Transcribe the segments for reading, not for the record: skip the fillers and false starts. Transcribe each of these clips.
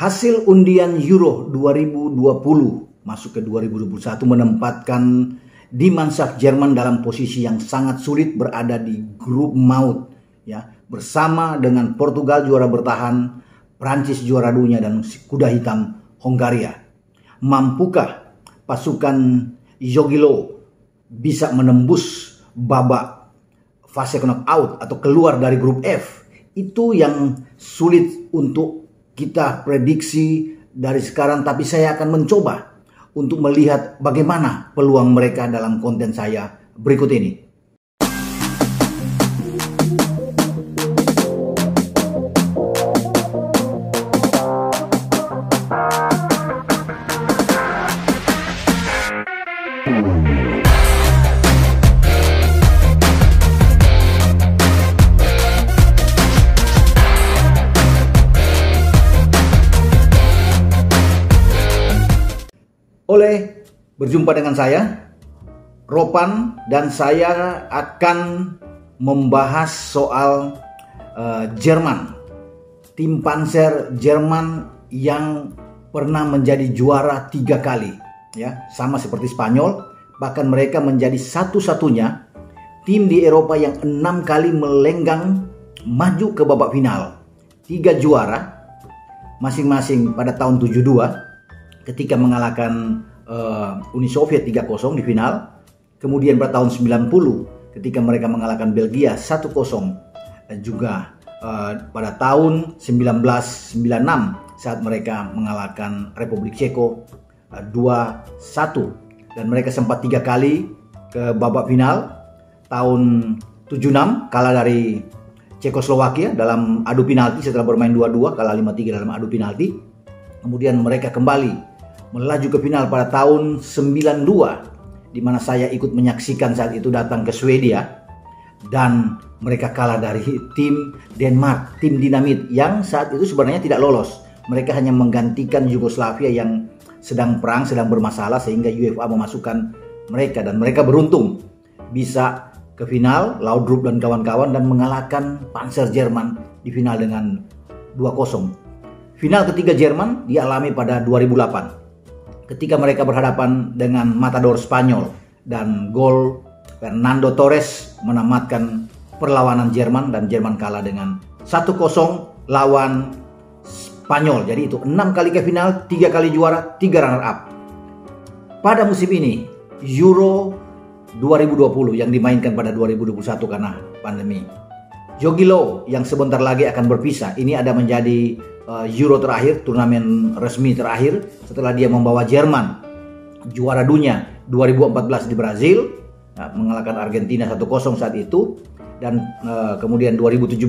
Hasil undian Euro 2020 masuk ke 2021 menempatkan Die Mannschaft Jerman dalam posisi yang sangat sulit, berada di grup maut ya, bersama dengan Portugal juara bertahan, Perancis juara dunia, dan kuda hitam Hungaria. Mampukah pasukan Jogi Löw bisa menembus babak fase knockout atau keluar dari grup F? Itu yang sulit untuk kita prediksi dari sekarang, tapi saya akan mencoba untuk melihat bagaimana peluang mereka dalam konten saya berikut ini. Oleh berjumpa dengan saya, Ropan, dan saya akan membahas soal Jerman. Tim Panzer Jerman yang pernah menjadi juara 3 kali, ya, sama seperti Spanyol. Bahkan mereka menjadi satu-satunya tim di Eropa yang 6 kali melenggang maju ke babak final. 3 juara masing-masing pada tahun 72. Ketika mengalahkan Uni Soviet 3-0 di final. Kemudian pada tahun 90 ketika mereka mengalahkan Belgia 1-0 juga. Pada tahun 1996 saat mereka mengalahkan Republik Ceko 2-1. Dan mereka sempat 3 kali ke babak final. Tahun 76 kalah dari Cekoslowakia dalam adu penalti setelah bermain 2-2, kalah 5-3 dalam adu penalti. Kemudian mereka kembali melaju ke final pada tahun 92, di mana saya ikut menyaksikan saat itu datang ke Swedia, dan mereka kalah dari tim Denmark, tim dinamit yang saat itu sebenarnya tidak lolos. Mereka hanya menggantikan Yugoslavia yang sedang perang, sedang bermasalah, sehingga UEFA memasukkan mereka, dan mereka beruntung bisa ke final, Laudrup dan kawan-kawan, dan mengalahkan Panzer Jerman di final dengan 2-0. Final ketiga Jerman dialami pada 2008. Ketika mereka berhadapan dengan matador Spanyol, dan gol Fernando Torres menamatkan perlawanan Jerman, dan Jerman kalah dengan 1-0 lawan Spanyol. Jadi itu 6 kali ke final, 3 kali juara, 3 runner up. Pada musim ini Euro 2020 yang dimainkan pada 2021 karena pandemi, Jogi Löw yang sebentar lagi akan berpisah, ini ada menjadi Euro terakhir, turnamen resmi terakhir, setelah dia membawa Jerman juara dunia 2014 di Brazil, mengalahkan Argentina 1-0 saat itu, dan kemudian 2017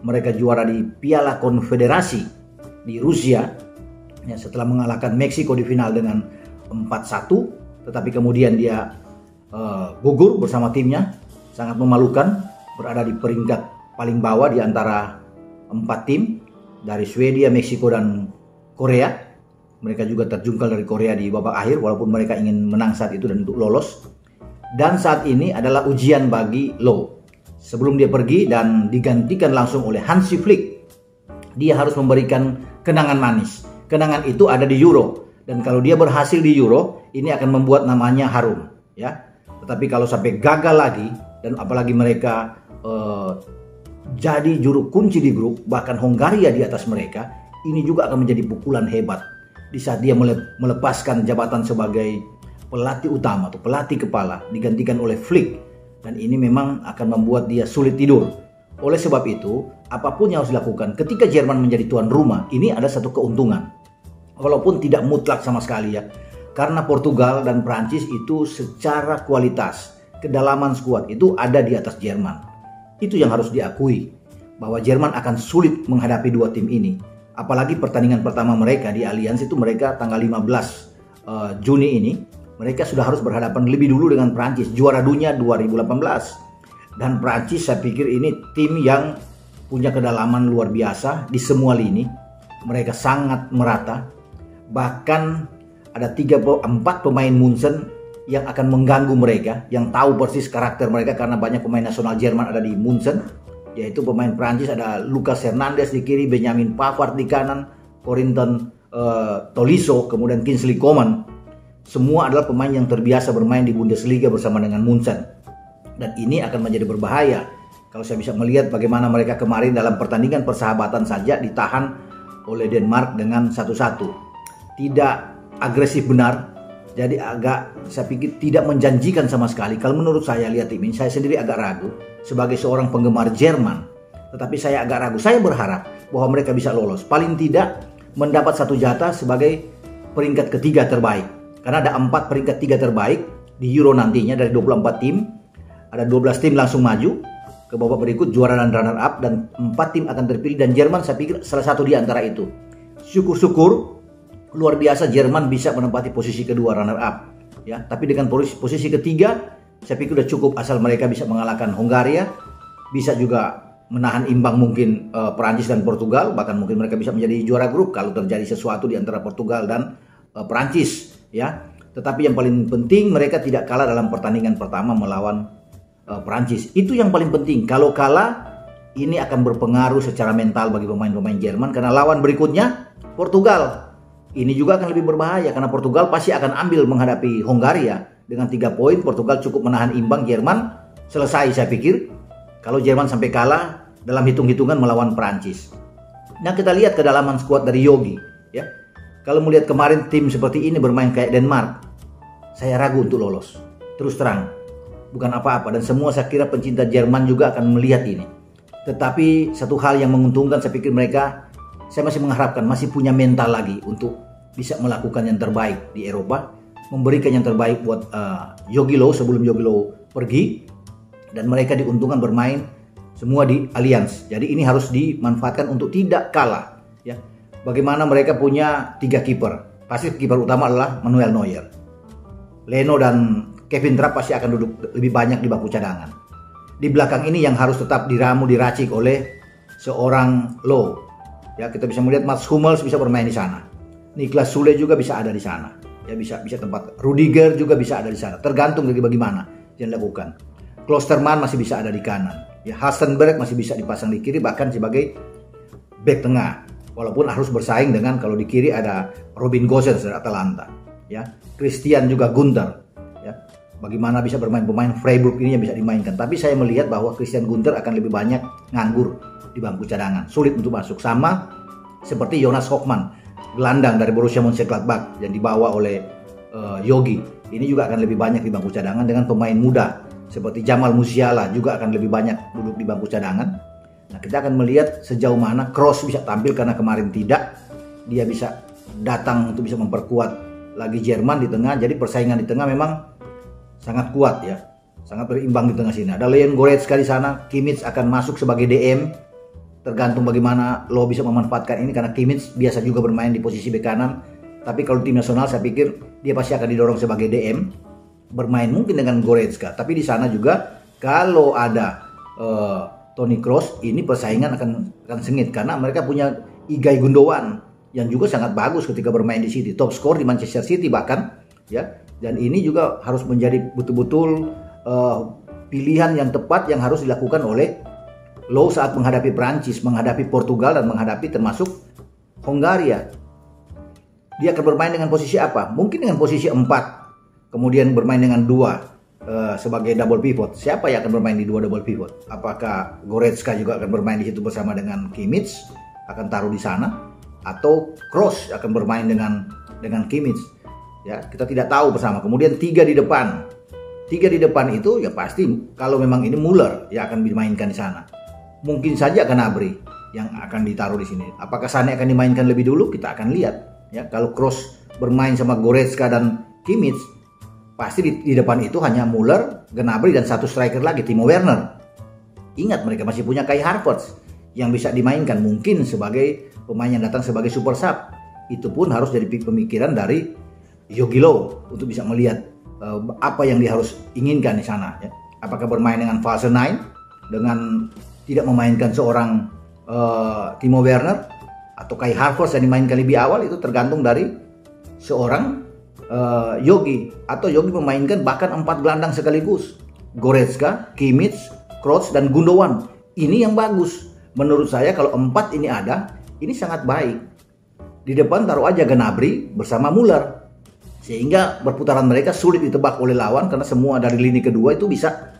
mereka juara di Piala Konfederasi di Rusia, ya, setelah mengalahkan Meksiko di final dengan 4-1, tetapi kemudian dia gugur bersama timnya, sangat memalukan, berada di peringkat paling bawah di antara 4 tim. Dari Swedia, Meksiko, dan Korea. Mereka juga terjungkal dari Korea di babak akhir, walaupun mereka ingin menang saat itu dan untuk lolos. Dan saat ini adalah ujian bagi Löw. Sebelum dia pergi dan digantikan langsung oleh Hansi Flick, dia harus memberikan kenangan manis. Kenangan itu ada di Euro. Dan kalau dia berhasil di Euro, ini akan membuat namanya harum, ya. Tetapi kalau sampai gagal lagi, dan apalagi mereka jadi juru kunci di grup, bahkan Hungaria di atas mereka, ini juga akan menjadi pukulan hebat di saat dia melepaskan jabatan sebagai pelatih utama atau pelatih kepala, digantikan oleh Flick, dan ini memang akan membuat dia sulit tidur. Oleh sebab itu, apapun yang harus dilakukan ketika Jerman menjadi tuan rumah, ini ada satu keuntungan, walaupun tidak mutlak sama sekali ya, karena Portugal dan Perancis itu secara kualitas, kedalaman skuad itu ada di atas Jerman. Itu yang harus diakui, bahwa Jerman akan sulit menghadapi 2 tim ini. Apalagi pertandingan pertama mereka di Allianz itu, mereka tanggal 15 Juni ini, mereka sudah harus berhadapan lebih dulu dengan Perancis, juara dunia 2018. Dan Perancis saya pikir ini tim yang punya kedalaman luar biasa di semua lini. Mereka sangat merata, bahkan ada 3-4 pemain Munchen yang akan mengganggu mereka, yang tahu persis karakter mereka, karena banyak pemain nasional Jerman ada di Munchen, yaitu pemain Prancis, ada Lucas Hernandez di kiri, Benjamin Pavard di kanan, Corentin Tolisso, kemudian Kingsley Coman, semua adalah pemain yang terbiasa bermain di Bundesliga bersama dengan Munchen. Dan ini akan menjadi berbahaya kalau saya bisa melihat bagaimana mereka kemarin dalam pertandingan persahabatan saja ditahan oleh Denmark dengan 1-1. Tidak agresif benar, jadi agak saya pikir tidak menjanjikan sama sekali. Kalau menurut saya, lihat tim ini, saya sendiri agak ragu sebagai seorang penggemar Jerman. Tetapi saya agak ragu, saya berharap bahwa mereka bisa lolos. Paling tidak mendapat satu jatah sebagai peringkat ketiga terbaik. Karena ada 4 peringkat 3 terbaik di Euro nantinya dari 24 tim. Ada 12 tim langsung maju ke babak berikut, juara dan runner up, dan 4 tim akan terpilih, dan Jerman saya pikir salah satu di antara itu. Syukur-syukur luar biasa Jerman bisa menempati posisi kedua runner up. Ya, tapi dengan posisi ketiga saya pikir sudah cukup asal mereka bisa mengalahkan Hungaria, bisa juga menahan imbang mungkin Perancis dan Portugal, bahkan mungkin mereka bisa menjadi juara grup kalau terjadi sesuatu di antara Portugal dan Perancis. Ya, tetapi yang paling penting mereka tidak kalah dalam pertandingan pertama melawan Perancis. Itu yang paling penting. Kalau kalah, ini akan berpengaruh secara mental bagi pemain-pemain Jerman, karena lawan berikutnya Portugal. Ini juga akan lebih berbahaya karena Portugal pasti akan ambil menghadapi Hungaria. Dengan 3 poin Portugal cukup menahan imbang Jerman, selesai saya pikir. Kalau Jerman sampai kalah dalam hitung-hitungan melawan Perancis. Nah, kita lihat kedalaman skuad dari Yogi, ya. Kalau melihat kemarin tim seperti ini bermain kayak Denmark, saya ragu untuk lolos. Terus terang, bukan apa-apa, dan semua saya kira pencinta Jerman juga akan melihat ini. Tetapi satu hal yang menguntungkan, saya pikir mereka, saya masih mengharapkan, masih punya mental lagi untuk bisa melakukan yang terbaik di Eropa, memberikan yang terbaik buat Jogi Löw sebelum Jogi Löw pergi, dan mereka diuntungkan bermain semua di Allianz. Jadi ini harus dimanfaatkan untuk tidak kalah, ya. Bagaimana mereka punya 3 kiper. Pasti kiper utama adalah Manuel Neuer. Leno dan Kevin Trapp pasti akan duduk lebih banyak di bangku cadangan. Di belakang ini yang harus tetap diramu, diracik oleh seorang Löw. Ya, kita bisa melihat Mats Hummels bisa bermain di sana. Niklas Sule juga bisa ada di sana. Ya, bisa tempat Rudiger juga bisa ada di sana. Tergantung dari bagaimana yang dilakukan. Klostermann masih bisa ada di kanan. Ya, Hasenberg masih bisa dipasang di kiri, bahkan sebagai bek tengah. Walaupun harus bersaing dengan, kalau di kiri ada Robin Gosens dari Atalanta, ya, Christian juga Gunter, ya. Bagaimana bisa bermain pemain Freiburg ini yang bisa dimainkan? Tapi saya melihat bahwa Christian Gunter akan lebih banyak nganggur di bangku cadangan, sulit untuk masuk, sama seperti Jonas Hofmann, gelandang dari Borussia Mönchengladbach yang dibawa oleh Yogi. Ini juga akan lebih banyak di bangku cadangan dengan pemain muda seperti Jamal Musiala juga akan lebih banyak duduk di bangku cadangan. Nah, kita akan melihat sejauh mana Kroos bisa tampil, karena kemarin tidak, dia bisa datang untuk bisa memperkuat lagi Jerman di tengah. Jadi persaingan di tengah memang sangat kuat, ya, sangat berimbang di tengah sini. Ada Leon Goretzka di sana, Kimmich akan masuk sebagai DM, tergantung bagaimana Löw bisa memanfaatkan ini, karena Kimmich biasa juga bermain di posisi bek kanan. Tapi kalau tim nasional saya pikir dia pasti akan didorong sebagai DM, bermain mungkin dengan Goretzka. Tapi di sana juga kalau ada Toni Kroos, ini persaingan akan sengit karena mereka punya Ilkay Gundogan yang juga sangat bagus ketika bermain di City, top skor di Manchester City bahkan, ya. Dan ini juga harus menjadi betul-betul pilihan yang tepat yang harus dilakukan oleh Löw saat menghadapi Perancis, menghadapi Portugal, dan menghadapi termasuk Hungaria. Dia akan bermain dengan posisi apa? Mungkin dengan posisi 4, kemudian bermain dengan 2. Sebagai double pivot, siapa yang akan bermain di 2 double pivot? Apakah Goretzka juga akan bermain di situ bersama dengan Kimmich, akan taruh di sana, atau Kroos akan bermain dengan Kimmich? Ya, kita tidak tahu bersama. Kemudian 3 di depan, 3 di depan itu ya pasti kalau memang ini Muller ya akan dimainkan di sana. Mungkin saja akan Gnabry yang akan ditaruh di sini. Apakah Sane akan dimainkan lebih dulu? Kita akan lihat. Ya, kalau Kroos bermain sama Goretzka dan Kimmich, pasti di depan itu hanya Muller, Gnabry, dan satu striker lagi, Timo Werner. Ingat, mereka masih punya Kai Havertz yang bisa dimainkan mungkin sebagai pemain yang datang sebagai super sub. Itu pun harus jadi pemikiran dari Jogi Löw untuk bisa melihat apa yang dia harus inginkan di sana. Ya. Apakah bermain dengan false nine, dengan tidak memainkan seorang Timo Werner, atau Kai Havertz yang dimainkan lebih awal, itu tergantung dari seorang Yogi, atau Yogi memainkan bahkan 4 gelandang sekaligus, Goretzka, Kimmich, Kroos, dan Gundogan. Ini yang bagus menurut saya. Kalau 4 ini ada, ini sangat baik. Di depan taruh aja Gnabry bersama Muller, sehingga perputaran mereka sulit ditebak oleh lawan karena semua dari lini kedua itu bisa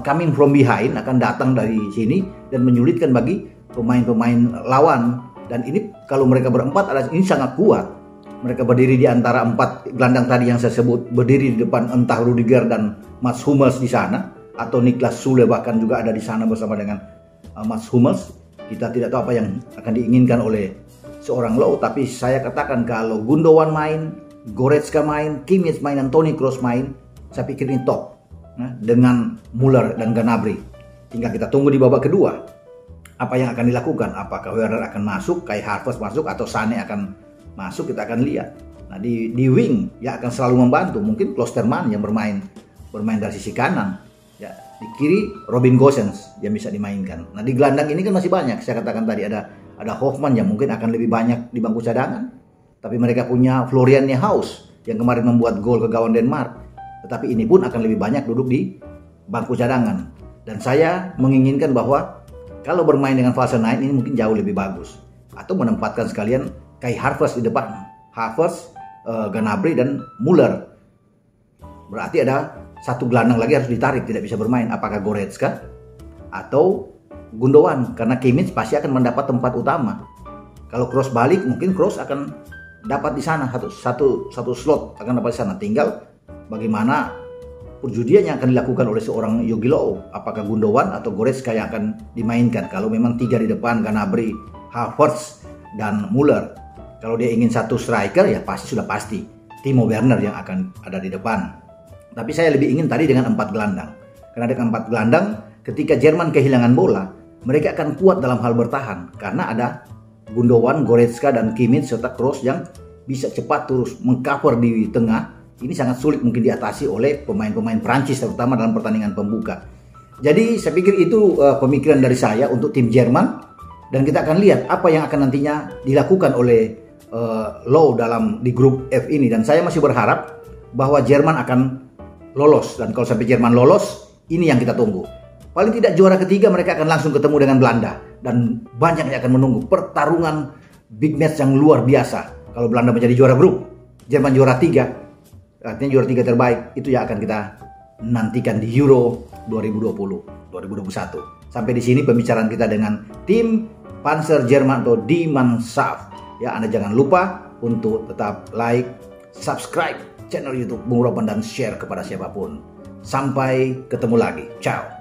coming from behind, akan datang dari sini dan menyulitkan bagi pemain-pemain lawan. Dan ini kalau mereka berempat ini sangat kuat. Mereka berdiri di antara empat gelandang tadi yang saya sebut, berdiri di depan entah Rudiger dan Mats Hummels di sana, atau Niklas Sule bahkan juga ada di sana bersama dengan Mats Hummels. Kita tidak tahu apa yang akan diinginkan oleh seorang Löw, tapi saya katakan kalau Gundogan main, Goretzka main, Kimmich main, dan Toni Kroos main, saya pikir ini top. Nah, dengan Muller dan Gnabry. Tinggal kita tunggu di babak kedua apa yang akan dilakukan. Apakah Werner akan masuk, Kai Havertz masuk, atau Sane akan masuk, kita akan lihat. Nah, di wing ya akan selalu membantu. Mungkin Klostermann yang bermain dari sisi kanan. Ya, di kiri Robin Gosens yang bisa dimainkan. Nah, di gelandang ini kan masih banyak. Saya katakan tadi ada Hofmann yang mungkin akan lebih banyak di bangku cadangan. Tapi mereka punya Florian Neuhaus yang kemarin membuat gol ke gawang Denmark. Tetapi ini pun akan lebih banyak duduk di bangku cadangan. Dan saya menginginkan bahwa kalau bermain dengan false 9 ini mungkin jauh lebih bagus. Atau menempatkan sekalian Kai Havertz di depan. Havertz, Gnabry, dan Muller. Berarti ada satu gelandang lagi harus ditarik, tidak bisa bermain. Apakah Goretzka atau Gundogan? Karena Kimmich pasti akan mendapat tempat utama. Kalau Kroos balik, mungkin Kroos akan dapat di sana. Satu slot akan dapat di sana. Tinggal bagaimana perjudian yang akan dilakukan oleh seorang Jogi Löw. Apakah Gundogan atau Goretzka yang akan dimainkan? Kalau memang tiga di depan, Gnabry, Havertz, dan Muller. Kalau dia ingin satu striker, ya pasti sudah pasti Timo Werner yang akan ada di depan. Tapi saya lebih ingin tadi dengan empat gelandang. Karena dengan empat gelandang, ketika Jerman kehilangan bola, mereka akan kuat dalam hal bertahan. Karena ada Gundogan, Goretzka, dan Kimmich serta Kroos yang bisa cepat terus mengcover di tengah. Ini sangat sulit mungkin diatasi oleh pemain-pemain Perancis terutama dalam pertandingan pembuka. Jadi saya pikir itu pemikiran dari saya untuk tim Jerman. Dan kita akan lihat apa yang akan nantinya dilakukan oleh Löw dalam di grup F ini. Dan saya masih berharap bahwa Jerman akan lolos. Dan kalau sampai Jerman lolos, ini yang kita tunggu. Paling tidak juara ketiga mereka akan langsung ketemu dengan Belanda. Dan banyak yang akan menunggu pertarungan big match yang luar biasa. Kalau Belanda menjadi juara grup, Jerman juara tiga. Artinya juara tiga terbaik, itu yang akan kita nantikan di Euro 2020-2021. Sampai di sini pembicaraan kita dengan tim Panzer Jerman atau Die Mannschaft. Ya, Anda jangan lupa untuk tetap like, subscribe channel YouTube Bung Robin dan share kepada siapapun. Sampai ketemu lagi. Ciao.